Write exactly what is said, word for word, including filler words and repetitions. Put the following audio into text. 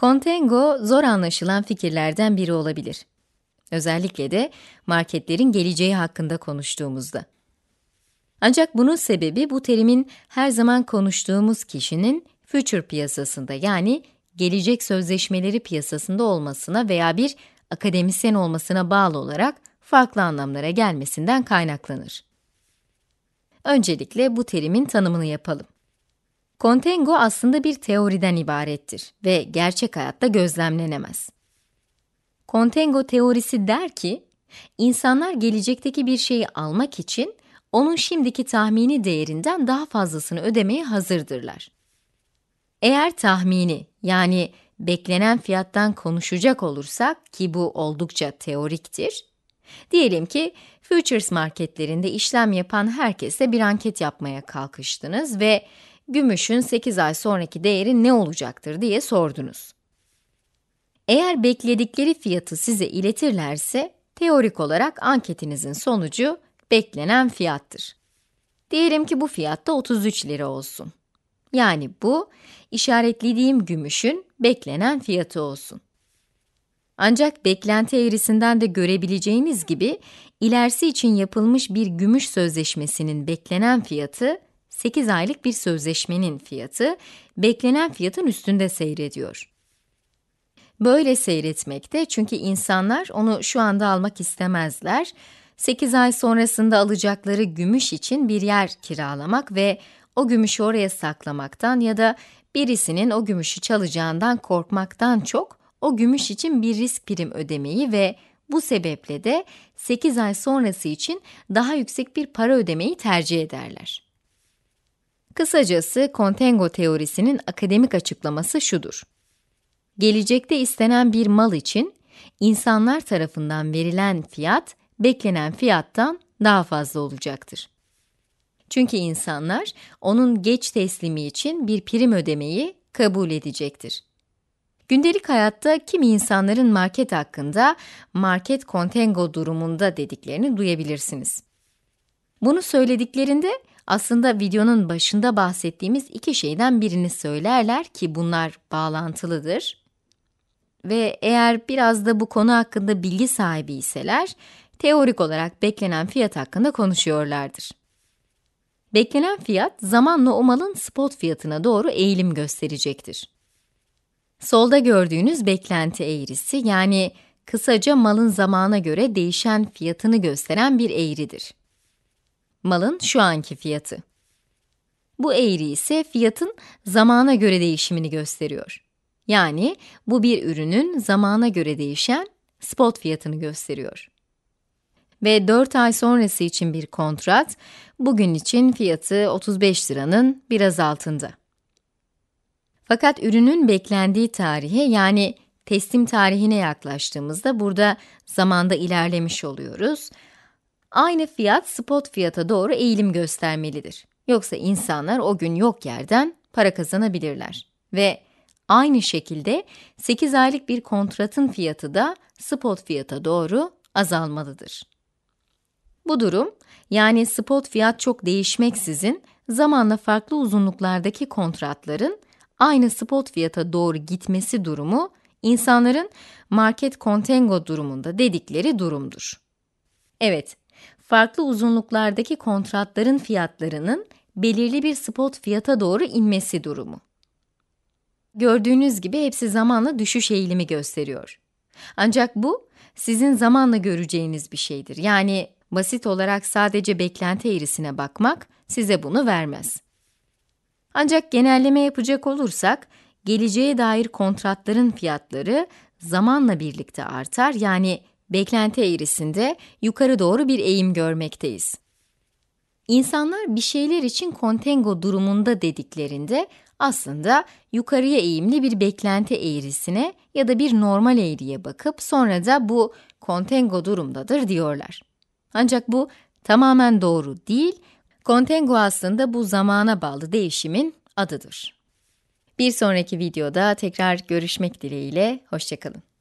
Contango zor anlaşılan fikirlerden biri olabilir. Özellikle de marketlerin geleceği hakkında konuştuğumuzda. Ancak bunun sebebi bu terimin her zaman konuştuğumuz kişinin future piyasasında yani gelecek sözleşmeleri piyasasında olmasına veya bir akademisyen olmasına bağlı olarak farklı anlamlara gelmesinden kaynaklanır. Öncelikle bu terimin tanımını yapalım. Contango aslında bir teoriden ibarettir ve gerçek hayatta gözlemlenemez. Contango teorisi der ki, insanlar gelecekteki bir şeyi almak için onun şimdiki tahmini değerinden daha fazlasını ödemeye hazırdırlar. Eğer tahmini yani beklenen fiyattan konuşacak olursak ki bu oldukça teoriktir, diyelim ki futures marketlerinde işlem yapan herkese bir anket yapmaya kalkıştınız ve gümüşün sekiz ay sonraki değeri ne olacaktır diye sordunuz. Eğer bekledikleri fiyatı size iletirlerse, teorik olarak anketinizin sonucu beklenen fiyattır. Diyelim ki bu fiyat da otuz üç lira olsun. Yani bu, işaretlediğim gümüşün beklenen fiyatı olsun. Ancak beklenti eğrisinden de görebileceğiniz gibi, ilerisi için yapılmış bir gümüş sözleşmesinin beklenen fiyatı, sekiz aylık bir sözleşmenin fiyatı, beklenen fiyatın üstünde seyrediyor. Böyle seyretmekte çünkü insanlar onu şu anda almak istemezler, sekiz ay sonrasında alacakları gümüş için bir yer kiralamak ve o gümüşü oraya saklamaktan ya da birisinin o gümüşü çalacağından korkmaktan çok, o gümüş için bir risk prim ödemeyi ve bu sebeple de sekiz ay sonrası için daha yüksek bir para ödemeyi tercih ederler. Kısacası, Contango teorisinin akademik açıklaması şudur. Gelecekte istenen bir mal için, insanlar tarafından verilen fiyat, beklenen fiyattan daha fazla olacaktır. Çünkü insanlar, onun geç teslimi için bir prim ödemeyi kabul edecektir. Gündelik hayatta kimi insanların market hakkında, market Contango durumunda dediklerini duyabilirsiniz. Bunu söylediklerinde, aslında videonun başında bahsettiğimiz iki şeyden birini söylerler ki bunlar bağlantılıdır. Ve eğer biraz da bu konu hakkında bilgi sahibi iseler, teorik olarak beklenen fiyat hakkında konuşuyorlardır. Beklenen fiyat, zamanla o malın spot fiyatına doğru eğilim gösterecektir. Solda gördüğünüz beklenti eğrisi, yani kısaca malın zamana göre değişen fiyatını gösteren bir eğridir. Malın şu anki fiyatı. Bu eğri ise fiyatın zamana göre değişimini gösteriyor. Yani bu bir ürünün zamana göre değişen spot fiyatını gösteriyor. Ve dört ay sonrası için bir kontrat, bugün için fiyatı otuz beş liranın biraz altında. Fakat ürünün beklendiği tarihe yani teslim tarihine yaklaştığımızda burada zamanda ilerlemiş oluyoruz. Aynı fiyat spot fiyata doğru eğilim göstermelidir. Yoksa insanlar o gün yok yerden para kazanabilirler. Ve aynı şekilde sekiz aylık bir kontratın fiyatı da spot fiyata doğru azalmalıdır. Bu durum, yani spot fiyat çok değişmeksizin zamanla farklı uzunluklardaki kontratların aynı spot fiyata doğru gitmesi durumu, insanların market Contango durumunda dedikleri durumdur. Evet, farklı uzunluklardaki kontratların fiyatlarının belirli bir spot fiyata doğru inmesi durumu. Gördüğünüz gibi hepsi zamanla düşüş eğilimi gösteriyor. Ancak bu, sizin zamanla göreceğiniz bir şeydir. Yani basit olarak sadece beklenti eğrisine bakmak size bunu vermez. Ancak genelleme yapacak olursak, geleceğe dair kontratların fiyatları zamanla birlikte artar, yani beklenti eğrisinde yukarı doğru bir eğim görmekteyiz. İnsanlar bir şeyler için Contango durumunda dediklerinde aslında yukarıya eğimli bir beklenti eğrisine ya da bir normal eğriye bakıp sonra da bu Contango durumdadır diyorlar. Ancak bu tamamen doğru değil, Contango aslında bu zamana bağlı değişimin adıdır. Bir sonraki videoda tekrar görüşmek dileğiyle, hoşça kalın.